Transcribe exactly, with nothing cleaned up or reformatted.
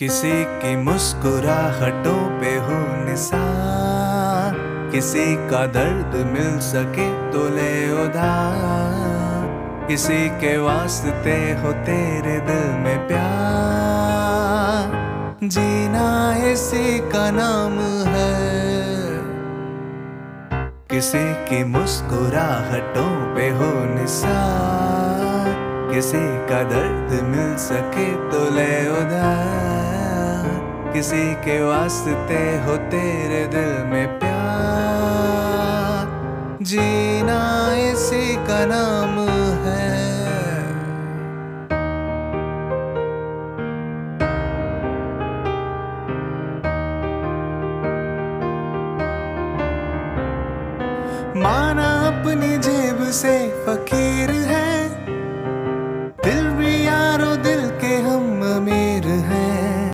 किसी की मुस्कुराहटों पे हो निसार, किसी का दर्द मिल सके तो ले उधार। किसी के वास्ते हो तेरे दिल में प्यार, जीना इसी का नाम है। किसी की मुस्कुराहटों पे हो निसार, किसी का दर्द मिल सके तो ले उधार। किसी के वास्ते हो तेरे दिल में प्यार, जीना इसी का नाम है। माना अपनी जेब से फकीर है,